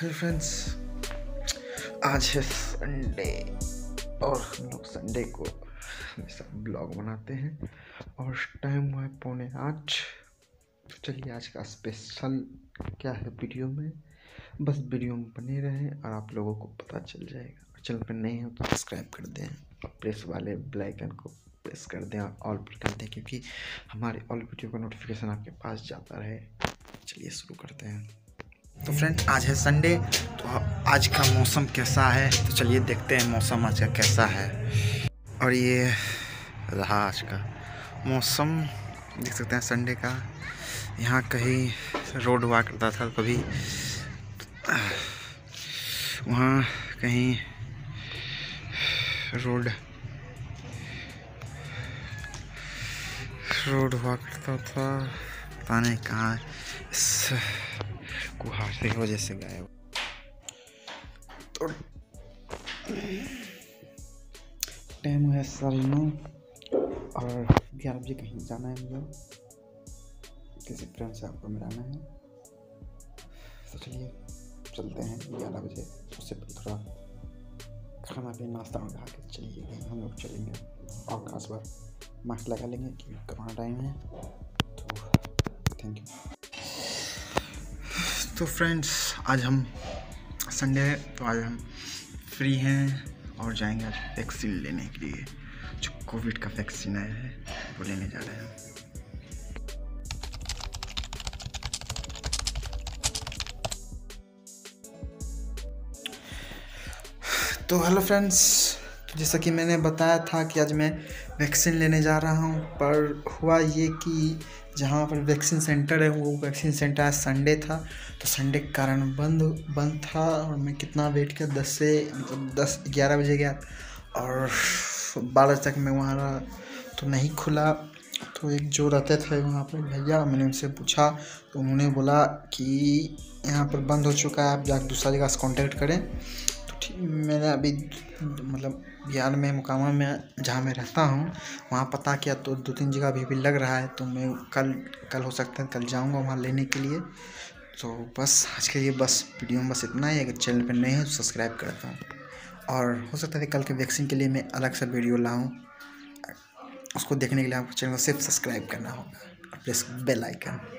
Hello friends, आज है Sunday और हम लोग संडे को हमेशा ब्लॉग बनाते हैं और टाइम हुआ है 7:45। तो चलिए आज का स्पेशल क्या है वीडियो में, बस वीडियो में बने रहें और आप लोगों को पता चल जाएगा। और चैनल पर नए हो तो सब्सक्राइब कर दें और प्रेस वाले बेल आइकन को प्रेस कर दें और ऑल पर कर दें, क्योंकि हमारे ऑल वीडियो का नोटिफिकेशन आपके पास जाता रहे। चलिए शुरू करते हैं। तो फ्रेंड आज है संडे, तो आज का मौसम कैसा है तो चलिए देखते हैं मौसम आज का कैसा है। और ये रहा आज का मौसम, देख सकते हैं संडे का। यहाँ कहीं रोड वॉक करता था कभी, वहाँ कहीं रोड वॉक करता था, पता नहीं कहाँ कुहासे की वजह से गायब। तो टाइम है 9:30 और 11 बजे कहीं जाना है, मुझे किसी फ्रेंड से आपको मिलाना है। तो चलिए चलते हैं 11 बजे, उससे पहले थोड़ा खाना भी नाश्ता खा के चलिए हम लोग चलेंगे। और खास बार मास्क लगा लेंगे कि कहाँ टाइम है। तो थैंक यू। तो फ्रेंड्स आज हम संडे है तो आज हम फ्री हैं और जाएंगे आज वैक्सीन लेने के लिए, जो कोविड का वैक्सीन आया है वो लेने जा रहे हैं। तो हेलो फ्रेंड्स, जैसा कि मैंने बताया था कि आज मैं वैक्सीन लेने जा रहा हूं, पर हुआ ये कि जहाँ पर वैक्सीन सेंटर है वो वैक्सीन सेंटर आज संडे था, तो संडे के कारण बंद था। और मैं कितना वेट किया, 10 से 11 बजे गया और 12 तक मैं वहाँ रहा, तो नहीं खुला। तो एक जो रहते थे वहाँ पर भैया, मैंने उनसे पूछा तो उन्होंने बोला कि यहाँ पर बंद हो चुका है, आप जाकर दूसरा जगह से कॉन्टेक्ट करें। तो ठीक, मैंने अभी मतलब बिहार में मुकामा में जहाँ मैं रहता हूँ वहाँ पता किया, तो 2-3 जगह अभी भी लग रहा है। तो मैं कल हो सकता है कल जाऊँगा वहाँ लेने के लिए। तो बस आज के लिए बस वीडियो में बस इतना ही। अगर चैनल पर नए हैं तो सब्सक्राइब कर दें और हो सकता है कल के वैक्सीन के लिए मैं अलग सा वीडियो लाऊँ, उसको देखने के लिए आपको चैनल को सिर्फ सब्सक्राइब करना होगा और प्रेस बेल आइकन।